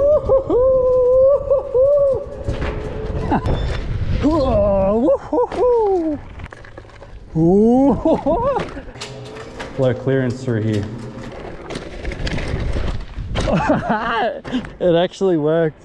A lot of clearance through here. It actually worked.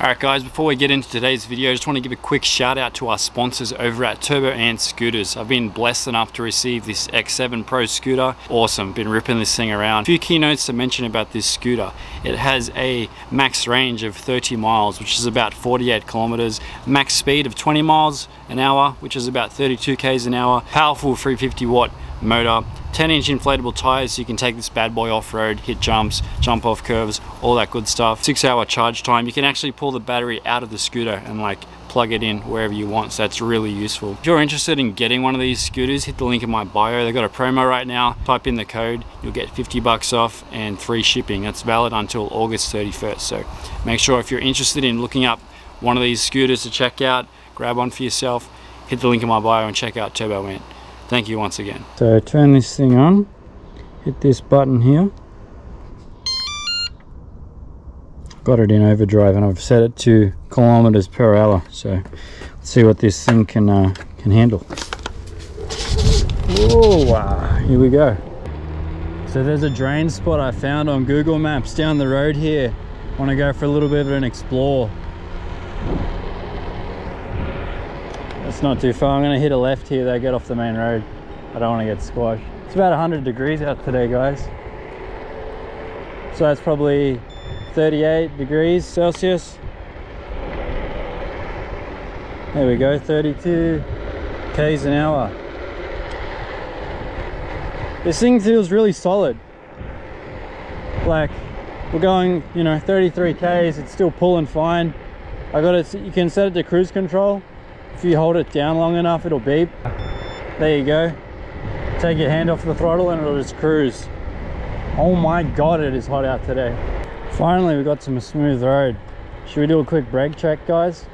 Alright guys, before we get into today's video, I just want to give a quick shout out to our sponsors over at Turboant Scooters. I've been blessed enough to receive this X7 Pro scooter. Awesome, been ripping this thing around. A few keynotes to mention about this scooter. It has a max range of 30 miles, which is about 48 kilometers. Max speed of 20 miles an hour, which is about 32 Ks an hour. Powerful 350 watt motor. 10-inch inflatable tires so you can take this bad boy off-road, hit jumps, jump off curves, all that good stuff. 6-hour charge time. You can actually pull the battery out of the scooter and like plug it in wherever you want, so that's really useful. If you're interested in getting one of these scooters, hit the link in my bio. They've got a promo right now. Type in the code, you'll get 50 bucks off and free shipping. That's valid until August 31st, so make sure if you're interested in looking up one of these scooters to check out, grab one for yourself, hit the link in my bio and check out Turboant. Thank you once again. So turn this thing on, hit this button here. Got it in overdrive and I've set it to kilometers per hour. So let's see what this thing can handle. Oh, here we go. So there's a drain spot I found on Google Maps down the road here. Want to go for a little bit of an explore. It's not too far. I'm going to hit a left here though, get off the main road. I don't want to get squashed. It's about 100 degrees out today, guys. So that's probably 38 degrees Celsius. There we go, 32 Ks an hour. This thing feels really solid. Like, we're going, you know, 33 Ks, it's still pulling fine. I got it, you can set it to cruise control. If you hold it down long enough, it'll beep. There you go. Take your hand off the throttle and it'll just cruise. Oh my God, it is hot out today. Finally, we got some smooth road. Should we do a quick brake check, guys?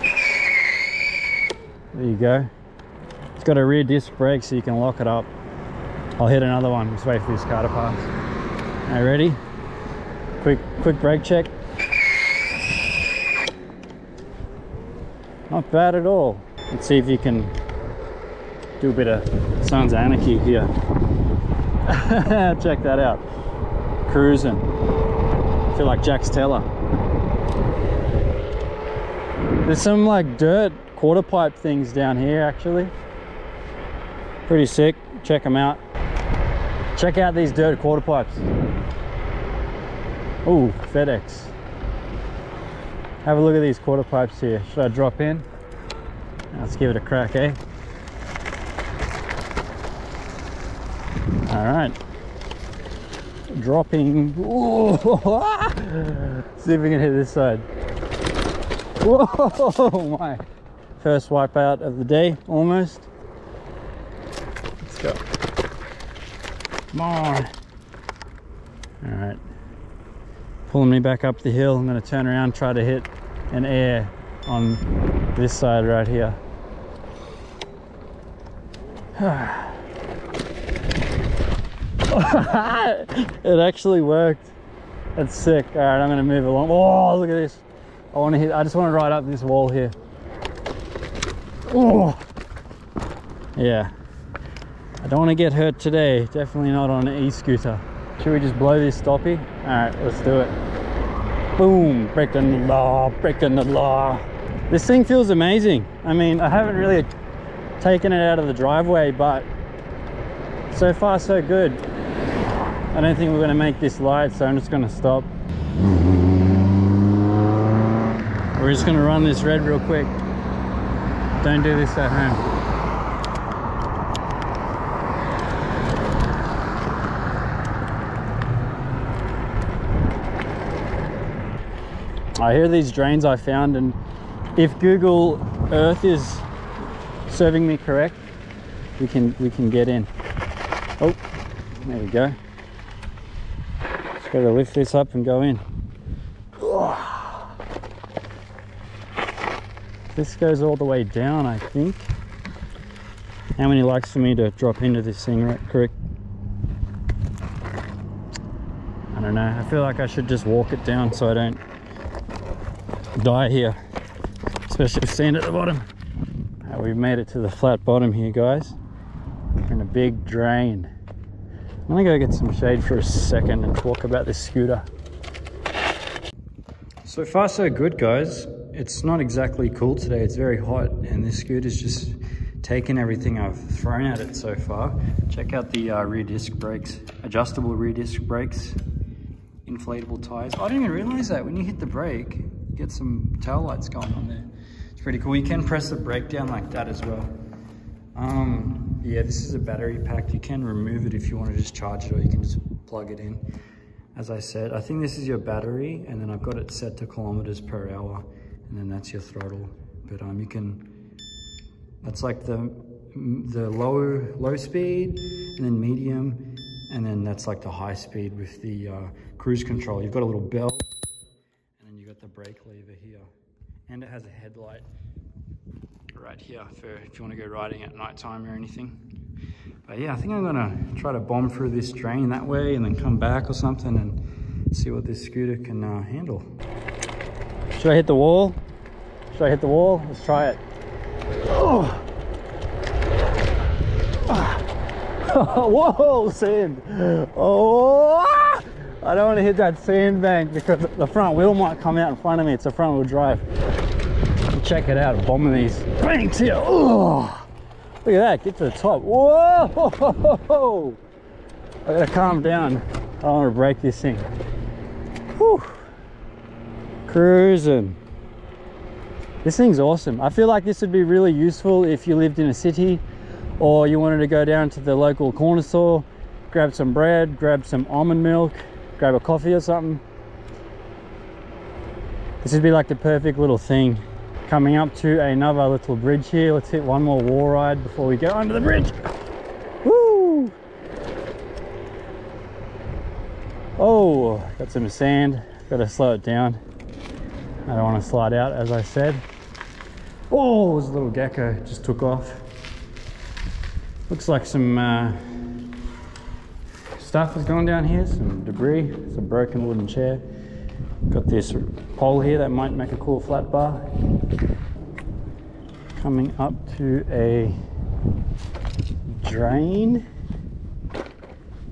There you go. It's got a rear disc brake so you can lock it up. I'll hit another one. Just wait for this car to pass. All right, ready? Quick brake check. Not bad at all. Let's see if you can do a bit of Sons Anarchy here. Check that out. Cruising. I feel like Jack's Teller. There's some like dirt quarter pipe things down here actually. Pretty sick. Check them out. Check out these dirt quarter pipes. Oh, FedEx. Have a look at these quarter pipes here. Should I drop in? Let's give it a crack, eh? All right. Dropping. See if we can hit this side. Whoa, my. First wipeout of the day, almost. Let's go. Come on. All right. Pulling me back up the hill. I'm going to turn around, try to hit an air on this side right here. It actually worked. That's sick. All right, I'm going to move along. Oh, look at this. I just want to ride up this wall here. Oh, yeah. I don't want to get hurt today. Definitely not on an e-scooter. Should we just blow this stoppie? Alright, let's do it. Boom! Breaking the law, breaking the law. This thing feels amazing. I mean, I haven't really taken it out of the driveway, but so far so good. I don't think we're going to make this light, so I'm just going to stop. We're just going to run this red real quick. Don't do this at home. I hear these drains I found, and if Google Earth is serving me correct, we can get in. Oh, there we go. Just gotta lift this up and go in. This goes all the way down, I think. How many likes for me to drop into this thing right quick? I don't don't know. I feel like I should just walk it down so I don't die here, especially with sand at the bottom. We've made it to the flat bottom here, guys. We're in a big drain. I'm gonna go get some shade for a second and talk about this scooter. So far so good, guys. It's not exactly cool today, it's very hot, and this scooter's just taken everything I've thrown at it so far. Check out the rear disc brakes, adjustable rear disc brakes, inflatable tires. I didn't even realize that when you hit the brake, you get some tail lights going on there. It's pretty cool. You can press the brake down like that as well. Yeah, this is a battery pack. You can remove it if you want to just charge it, or you can just plug it in. As I said, I think this is your battery, and then I've got it set to km/h, and then that's your throttle. But you can. That's like the low speed, and then medium, and then that's like the high speed with the cruise control. You've got a little bell, and then you've got the brake lever here, and it has a headlight right here for if you want to go riding at night time or anything. But yeah, I think I'm gonna try to bomb through this drain that way and then come back or something and see what this scooter can handle. Should I hit the wall? Should I hit the wall? Let's try it. Oh. Whoa, sand. Oh, I don't want to hit that sand bank because the front wheel might come out in front of me. It's a front wheel drive. Check it out, bombing these banks here. Oh, look at that, get to the top. Whoa, I gotta calm down. I don't want to break this thing. Whew. Cruising. This thing's awesome. I feel like this would be really useful if you lived in a city, or you wanted to go down to the local corner store, grab some bread, grab some almond milk, grab a coffee or something. This would be like the perfect little thing. Coming up to another little bridge here. Let's hit one more wall ride before we go under the bridge. Woo! Oh, got some sand. Gotta slow it down. I don't want to slide out, as I said. Oh, there's a little gecko, just took off. Looks like some stuff has gone down here, some debris. It's a broken wooden chair. Got this pole here that might make a cool flat bar. Coming up to a drain,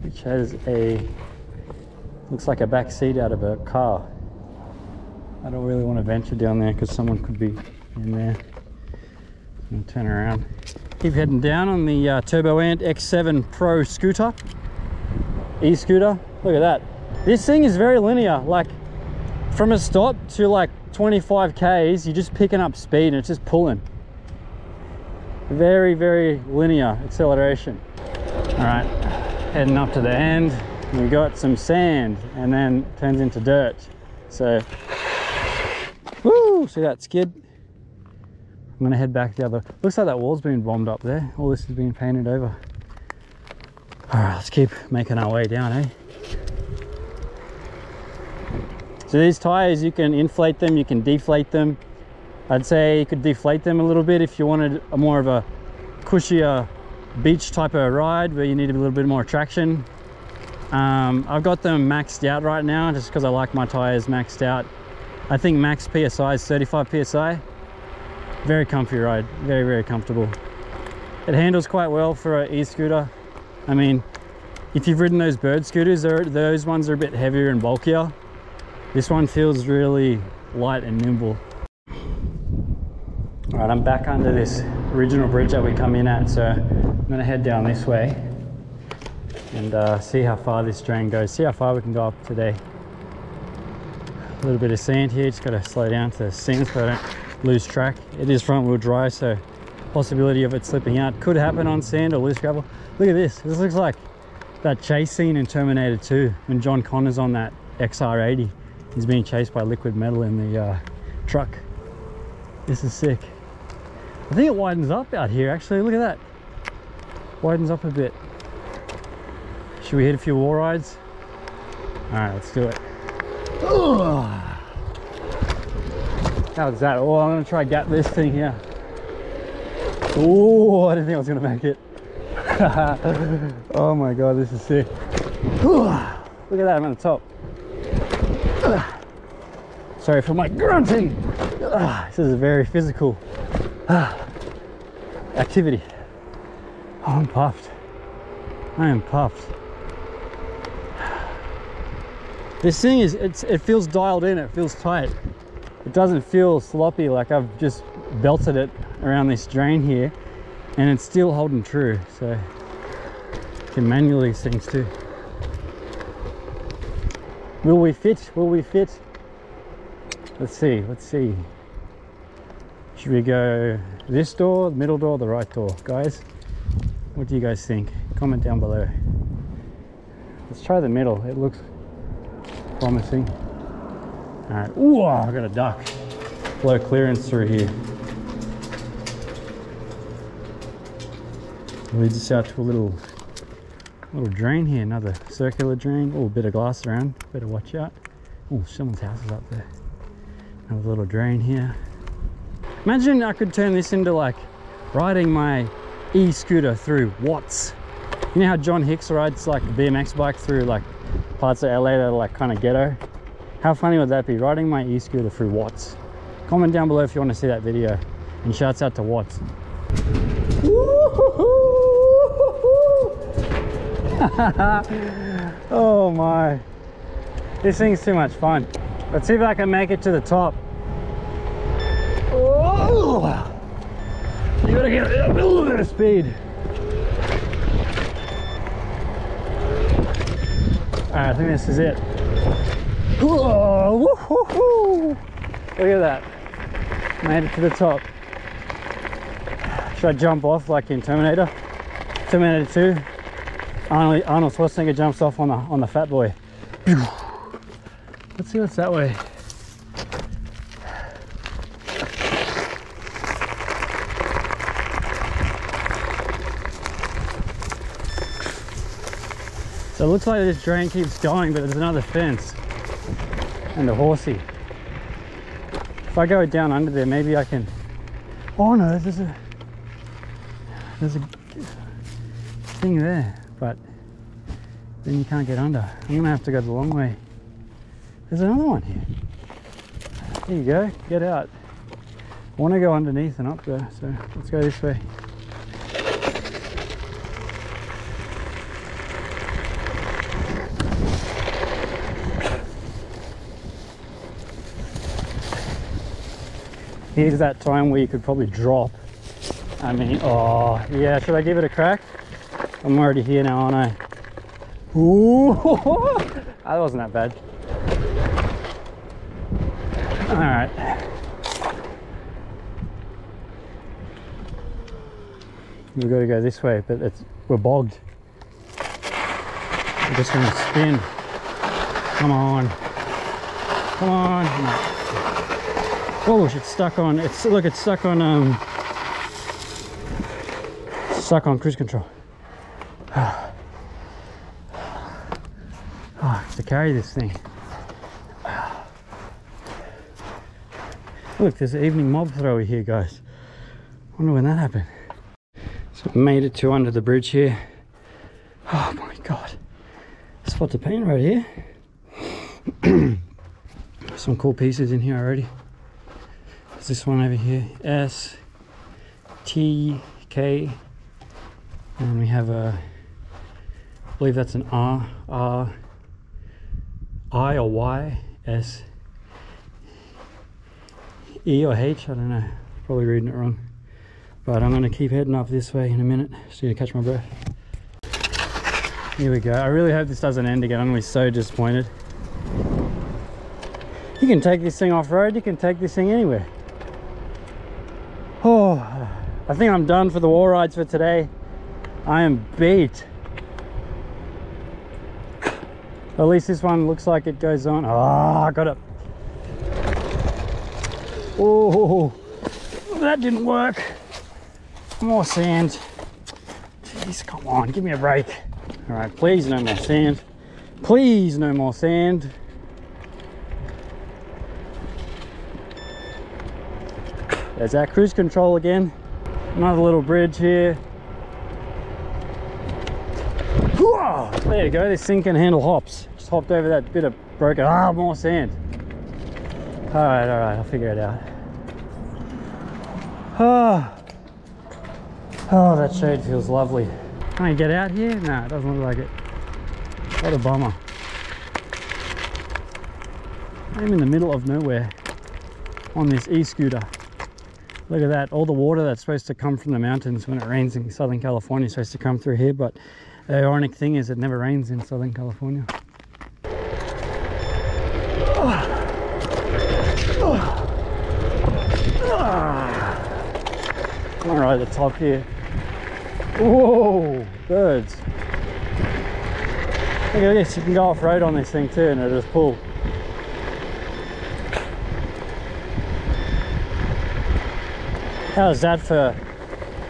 which has a, looks like a back seat out of a car. I don't really want to venture down there because someone could be in there. I'm going to turn around. Keep heading down on the Turboant X7 Pro scooter, e-scooter. Look at that. This thing is very linear. Like from a stop to like 25 km, you're just picking up speed and it's just pulling. Very, very linear acceleration. All right, heading up to the end. We got some sand and then it turns into dirt. So. Woo! See that skid? I'm gonna head back the other. Looks like that wall's been bombed up there. All this has been painted over. All right, let's keep making our way down, eh? So these tires, you can inflate them, you can deflate them. I'd say you could deflate them a little bit if you wanted a more of a cushier beach type of ride where you need a little bit more traction. I've got them maxed out right now just because I like my tires maxed out. I think max PSI is 35 PSI. Very comfy ride, very, very comfortable. It handles quite well for an e-scooter. I mean, if you've ridden those bird scooters, those ones are a bit heavier and bulkier. This one feels really light and nimble. All right, I'm back under this original bridge that we come in at, so I'm gonna head down this way and see how far this drain goes, see how far we can go up today. A little bit of sand here, just got to slow down to the sand so I don't lose track. It is front wheel drive, so possibility of it slipping out could happen on sand or loose gravel. Look at this. This looks like that chase scene in Terminator 2 when John Connor's on that XR80. He's being chased by liquid metal in the truck. This is sick. I think it widens up out here actually. Look at that. Widens up a bit. Should we hit a few wall rides? Alright, let's do it. Oh. How's that? Oh, I'm gonna try and get this thing here. Oh, I didn't think I was gonna make it. Oh my god, this is sick. Look at that, I'm on the top. Sorry for my grunting. This is a very physical activity. Oh, I'm puffed. I am puffed. This thing is, it feels dialed in, it feels tight. It doesn't feel sloppy, like I've just belted it around this drain here and it's still holding true. So you can manual these things too. Will we fit? Will we fit? Let's see, let's see. Should we go this door, the middle door, the right door? Guys, what do you guys think? Comment down below. Let's try the middle, it looks promising. All right, ooh, I got a duck. Low clearance through here. Leads us out to a little drain here, another circular drain. Oh, a bit of glass around, better watch out. Oh, someone's house is up there. Another little drain here. Imagine I could turn this into like riding my e-scooter through Watts. You know how John Hicks rides like a BMX bike through like parts of LA that are like kind of ghetto? How funny would that be? Riding my e-scooter through Watts. Comment down below if you want to see that video. And shouts out to Watts. Oh my. This thing's too much fun. Let's see if I can make it to the top. Oh! You gotta get a little bit of speed. Alright, I think this is it. Whoa, woo -hoo -hoo. Look at that. Made it to the top. Should I jump off like in Terminator? Terminator 2. Arnold Schwarzenegger jumps off on the fat boy. Let's see what's that way. So it looks like this drain keeps going, but there's another fence and a horsey. If I go down under there, maybe I can. Oh no, there's a thing there, but then you can't get under. I'm gonna have to go the long way. There's another one here. There you go, get out. I want to go underneath and up there, so let's go this way. Here's that time where you could probably drop. I mean, oh, yeah, should I give it a crack? I'm already here now, aren't I? Ooh, that wasn't that bad. All right. We've got to go this way, but we're bogged. We're just gonna spin. Come on. Come on. Oh, it's stuck on. It's look. It's stuck on. Stuck on cruise control. Oh, I have to carry this thing. Look, there's an evening mob thrower here, guys. I wonder when that happened. So I made it to under the bridge here. Oh my god. Spot the paint right here. Some cool pieces in here already. There's this one over here. S, T, K. And we have a, I believe that's an R, R, I or Y, S. E or H, I don't know, probably reading it wrong. But I'm gonna keep heading up this way in a minute, just need to catch my breath. Here we go, I really hope this doesn't end again, I'm gonna be so disappointed. You can take this thing off-road, you can take this thing anywhere. Oh, I think I'm done for the wall rides for today. I am beat. At least this one looks like it goes on. Ah, I got it. Oh, that didn't work. More sand. Jeez, come on, give me a break. All right, please no more sand. Please no more sand. There's our cruise control again. Another little bridge here. Whoa, there you go, this thing can handle hops. Just hopped over that bit of broken, more sand. All right, I'll figure it out. Oh, that shade feels lovely. Can I get out here? No, it doesn't look like it. What a bummer. I'm in the middle of nowhere on this e-scooter. Look at that, all the water that's supposed to come from the mountains when it rains in Southern California is supposed to come through here, but the ironic thing is it never rains in Southern California. All right, the top here. Whoa, birds. Look at this, you can go off-road on this thing too and it'll just pull. How's that for...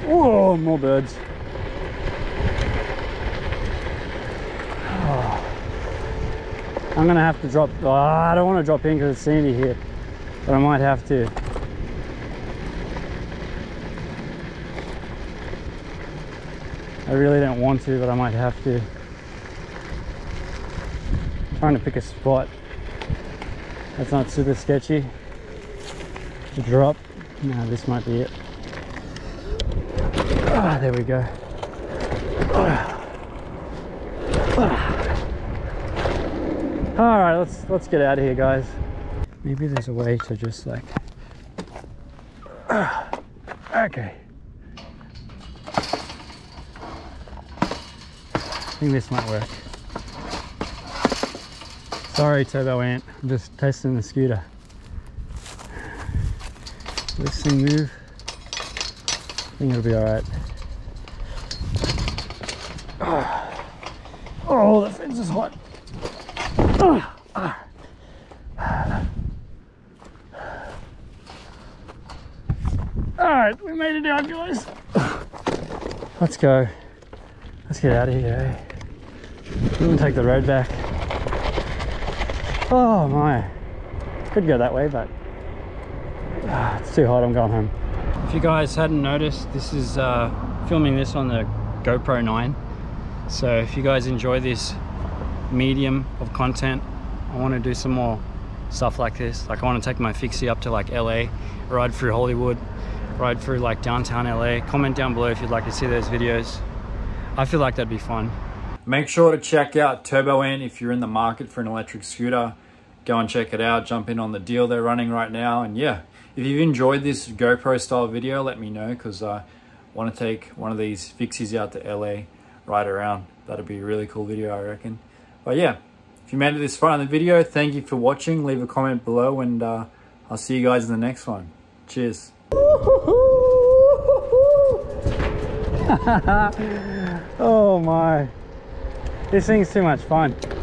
Whoa, more birds. Oh. I'm gonna have to drop... Oh, I don't want to drop in because it's sandy here, but I might have to. I really don't want to, but I might have to. I'm trying to pick a spot that's not super sketchy to drop. No, this might be it. Ah, there we go. All right, let's get out of here, guys. Maybe there's a way to just like... Okay. I think this might work. Sorry, Turboant. I'm just testing the scooter. Will this thing move? I think it'll be all right. Oh, the fence is hot. All right, we made it out, guys. Let's go. Let's get out of here, eh? We'll take the road back. Oh my. Could go that way, but it's too hot, I'm going home. If you guys hadn't noticed, this is filming this on the GoPro 9. So if you guys enjoy this medium of content, I want to do some more stuff like this. Like I want to take my fixie up to like LA, ride through Hollywood, ride through like downtown LA. Comment down below if you'd like to see those videos. I feel like that'd be fun. Make sure to check out Turboant if you're in the market for an electric scooter. Go and check it out, jump in on the deal they're running right now. And yeah, if you've enjoyed this GoPro style video, let me know, because I want to take one of these fixies out to LA, ride around. That'd be a really cool video, I reckon. But yeah, if you made it this far in the video, thank you for watching. Leave a comment below and I'll see you guys in the next one. Cheers. Oh my, this thing's too much fun.